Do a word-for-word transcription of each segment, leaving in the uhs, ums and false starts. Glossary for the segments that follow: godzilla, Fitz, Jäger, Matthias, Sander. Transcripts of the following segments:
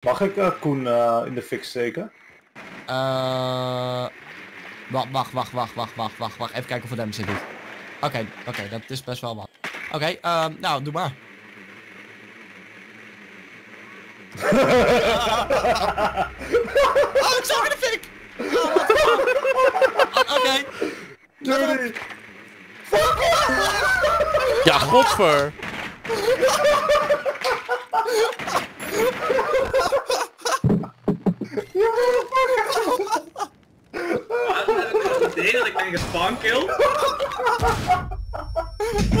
Mag ik uh, Koen uh, in de fik steken? Uh, wacht, wacht, wacht, wacht, wacht, wacht, wacht, wacht. Even kijken of het hem zit. Oké, okay, oké, okay, dat is best wel wat. Oké, okay, uh, nou, doe maar. Oh, ik zag in de fik! Oh, wat fuck! Oké. Doei! Ja, godver! Wat deed dat? Ik denk een spawnkill.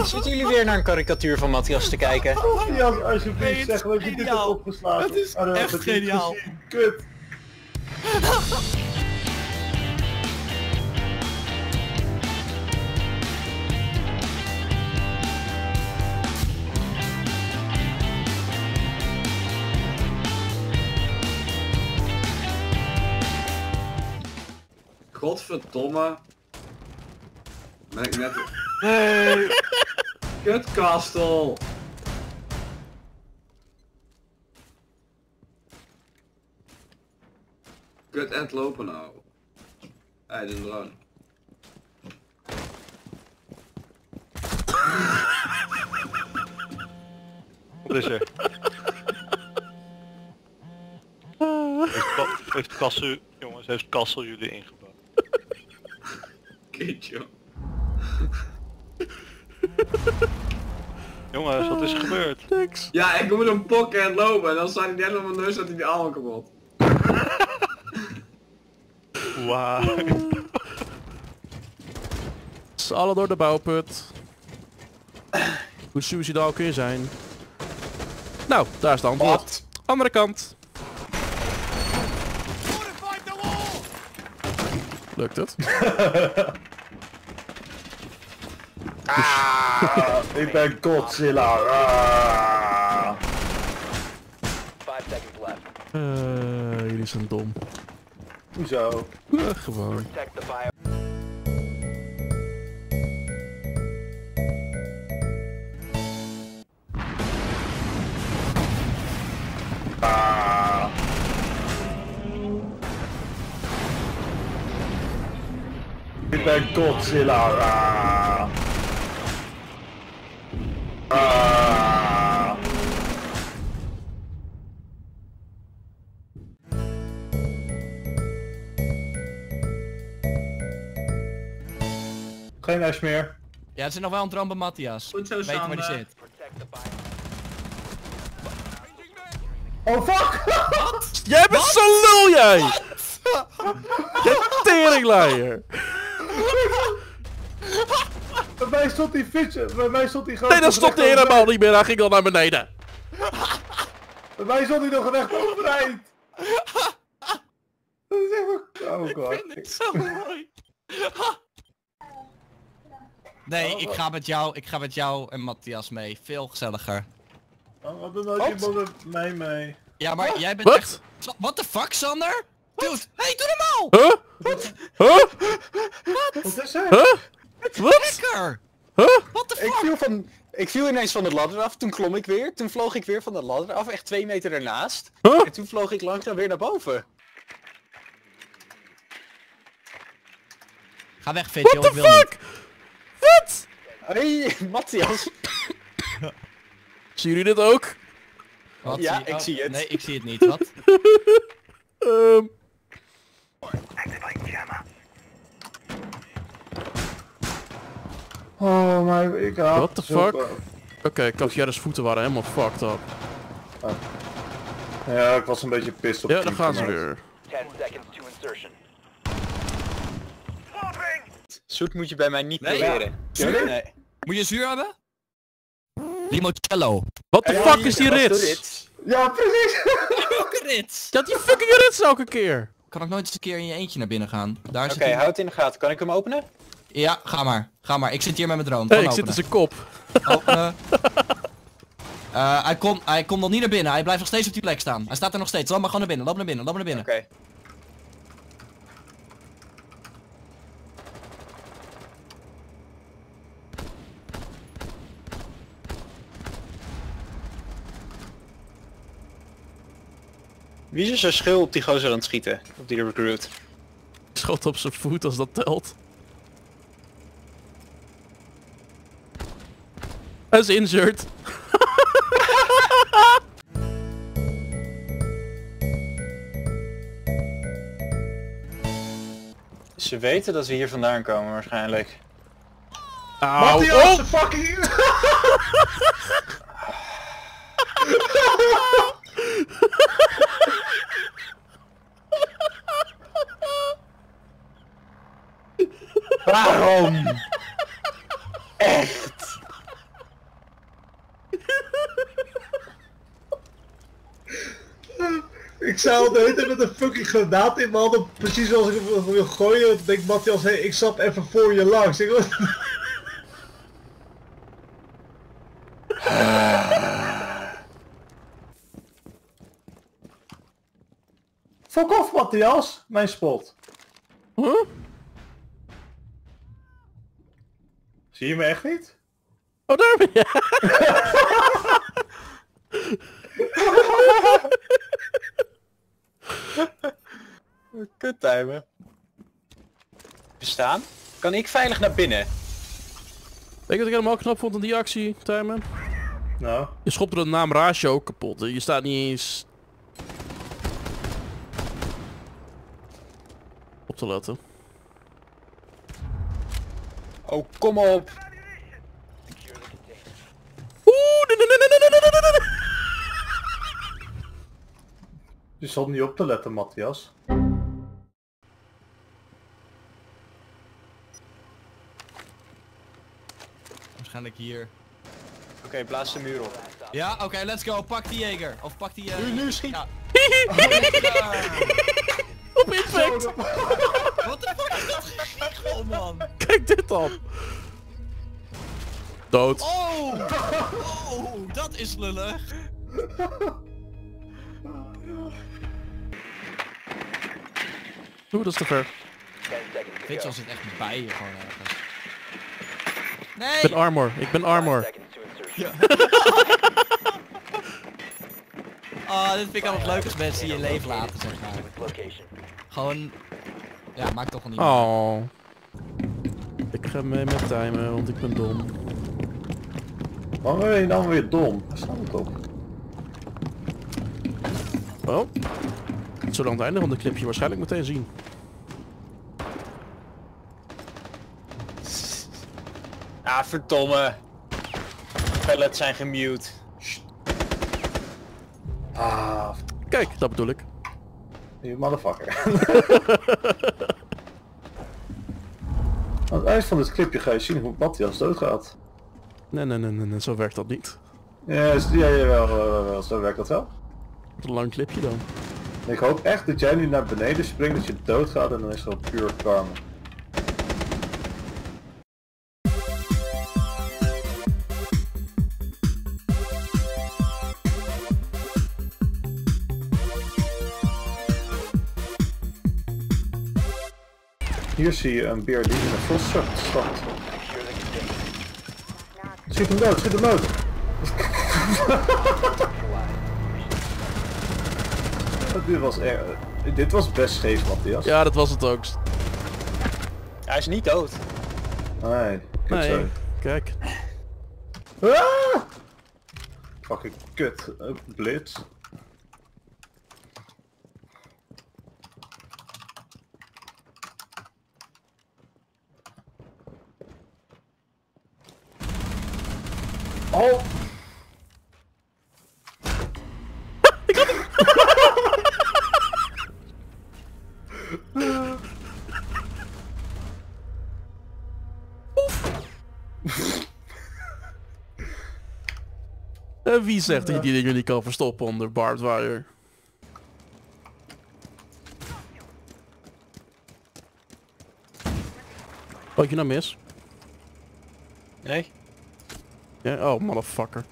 Zitten jullie weer naar een karikatuur van Matthias te kijken? Matthias, alsjeblieft, zeg wat je dit hebt opgeslagen. Het is echt geniaal. Kut. Godverdomme. Ben ik net... Nee! Kutkastel! Kut en lopen nou. Hij is een drone. Wat is er? heeft, heeft Kassel... Jongens, heeft Kassel jullie ingebouwd? Jongens, wat is er gebeurd? Niks. Ja, ik moet een pokken en lopen en dan staat hij net op mijn neus dat hij die allemaal kapot. Wauw. Het is alle door de bouwput. Hoe suicidaal kun je zijn? Nou, daar is de antwoord. Wat? Andere kant. Lukt het? Ah, ik ben Godzilla. Ah. Uh, jullie zijn dom. Hoezo? Uh, gewoon. Ik ben Godzilla. Ah. Ah. Geen huis meer. Ja, er zit nog wel een droom bij Matthias. Goed zo, Sander. Weet waar die zit. Oh fuck! Wat? Jij bent zo lul jij! Je teringleier! Bij mij stond die Fitz, bij mij stond die grote... Nee, dat stond hij helemaal niet meer, hij ging al naar beneden. Bij mij stond hij nog recht overeind. Dat is echt wel... Oh god. Ik vind het zo mooi. Nee, ik ga met jou, ik ga met jou en Matthias mee. Veel gezelliger. Oh, wat doet iemand met mij mee? Ja, maar jij bent echt... What the fuck, Sander? Dude, hey, doe normaal! Huh? Wat? Huh? Wat? Wat is er? Huh? Wat? Huh? What the fuck? Ik viel, van, ik viel ineens van de ladder af, toen klom ik weer, toen vloog ik weer van de ladder af, echt twee meter ernaast. Huh? En toen vloog ik langzaam weer naar boven. Ga weg, Fitz, joh, ik wil niet. Wat? Hey, Matthias. Zien jullie dit ook? Wat? Ja, ik oh, zie het. Nee, ik zie het niet, wat? um. Oh maar ik haat. What the fuck? Oké, okay, ik dacht Jerry's voeten waren helemaal fucked up. Ah. Ja, ik was een beetje pissed op. Ja, daar gaan ze weer. Zoet moet je bij mij niet proberen. Nee, ja. Nee. Moet je zuur hebben? Limoncello. What the hey, fuck is die rits? rits? Ja, precies. Welke rits? Dat die fucking rits elke keer. Kan ik nooit eens een keer in je eentje naar binnen gaan? Daar Oké, okay, houd het in de gaten. Kan ik hem openen? Ja, ga maar. Ga maar. Ik zit hier met mijn drone. Hey, ik openen. Zit in zijn kop. Openen. uh, hij komt hij komt nog niet naar binnen. Hij blijft nog steeds op die plek staan. Hij staat er nog steeds. Loop maar gewoon naar binnen. Loop naar binnen. Loop naar binnen. Oké. Okay. Wie is er schil op die gozer aan het schieten? Op die recruit? Schot op zijn voet als dat telt. Hij is injured. Ze weten dat we hier vandaan komen waarschijnlijk. Matthias, de fucking... Waarom? Echt? Ik zou al de hele tijd met een fucking granaat in mijn handen, precies als ik hem wil gooien, dan denk Matthias, hé, hey, ik zat even voor je langs. Ik... Fuck off Matthias, mijn spot. Huh? Zie je me echt niet? Oh, daar ben je! Kut timen. We staan. Kan ik veilig naar binnen? Weet je wat ik helemaal knap vond aan die actie, timen? Nou? Je schopte de naam Ratio ook kapot. Je staat niet eens... op te letten. Oh, kom op! Je zat niet op te letten, Matthias. Waarschijnlijk hier. Oké, okay, plaats de muur op. Ja, oké, okay, let's go. Pak die Jäger. Of pak die... Uh... Nu, nu schiet! Ja. Oh, op impact! Wat de fuck is dat? Oh man. Kijk dit dan. Dood. Oh, oh, dat is lullig. Oeh, dat is te ver. Fitz was het echt bij je gewoon ergens. Nee! Ik ben armor, ik ben armor. Ja. Oh, dit vind ik altijd leuk als mensen die je leven laten, zeg maar. Gewoon... Ja, maakt toch wel niet. Oh. Ik ga mee met timen, want ik ben dom. Waarom ben je dan weer dom? Daar staat het op. Oh. Zolang het einde van de clip je waarschijnlijk meteen zien. Ah, verdomme. Pallets zijn gemute. Ah. Kijk, dat bedoel ik. Die motherfucker. Aan het eind van dit clipje ga je zien hoe Matthias doodgaat. Nee, nee, nee, nee, zo werkt dat niet. Ja, ja, wel, wel, wel, zo werkt dat wel. Wat een lang clipje dan. Ik hoop echt dat jij nu naar beneden springt, dat je doodgaat en dan is dat puur karma. Hier zie je een beer die in een volstruct stapt. Schiet hem dood, schiet hem dood! Dit was erg. Dit was best scheef, Matthias. Ja, dat was het ook. Hij is niet dood. Nee, kut zo. Nee, kijk. Ah! Fucking kut, uh, blitz. Oh! Ik had hem! En wie zegt dat je die dingen niet kan verstoppen onder barbed wire? Wat je nou mis? Nee. Ja, oh, motherfucker.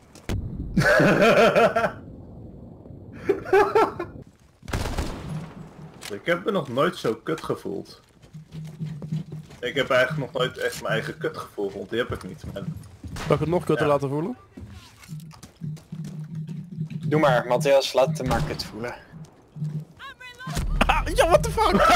Ik heb me nog nooit zo kut gevoeld. Ik heb eigenlijk nog nooit echt mijn eigen kut gevoeld, want die heb ik niet. Maar... Zal ik het nog kutter ja. laten voelen? Doe maar, Matthias, laat hem maar kut voelen. Ah, ja, what the fuck?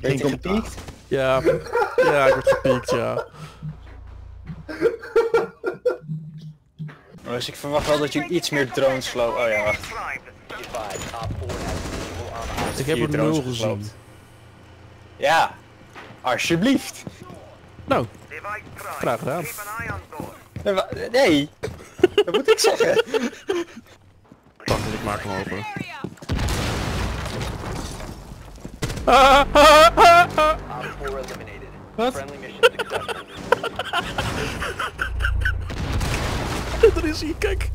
Ben je gepiekt? Ja, ja, ik word gepiekt, ja. Dus ik verwacht wel dat je iets meer drones slow. Oh ja, wacht. Ik heb er nul gezien. Ja, alsjeblieft. Nou, graag gedaan. Nee, dat moet ik zeggen. Wacht, ik maak hem open. Ah, ah, ah, ah. Wat? Er is hij, kijk.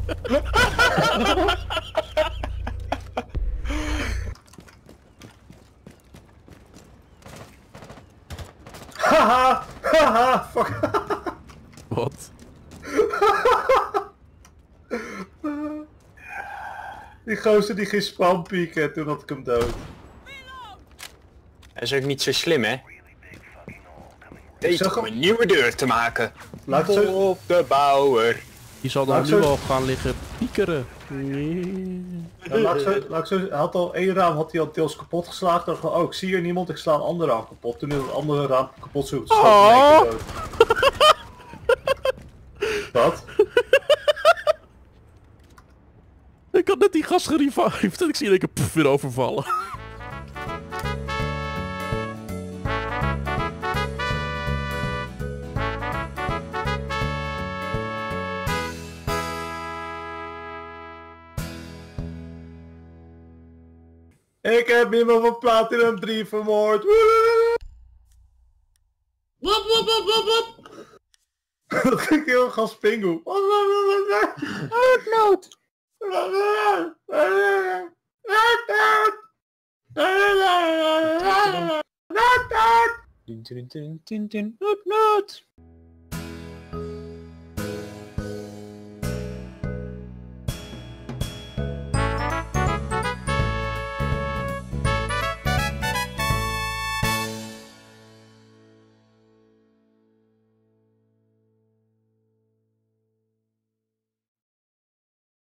Haha, haha, fuck. Wat? Die gozer die geen spam pieken, toen had ik hem dood. Hij is ook niet zo slim, hè? Deze om een nieuwe deur te maken. Laat ze op de bouwer. Die zal dan nu al gaan liggen piekeren. Nee. Ja, laat zo, laat zo, hij had al één raam, had hij al deels kapot geslagen. Dan gewoon, oh, ik zie hier niemand, ik sla een ander raam kapot. Toen is het andere raam kapot zoekt. Oh. Wat? Ik had net die gast gerevived en ik zie dat ik er pff, weer overvallen. Ik heb iemand van Platinum drie vermoord. Wop wop wop wop wop. Dat klinkt heel gas pingu. Uitlood. Uitlood. Uitlood.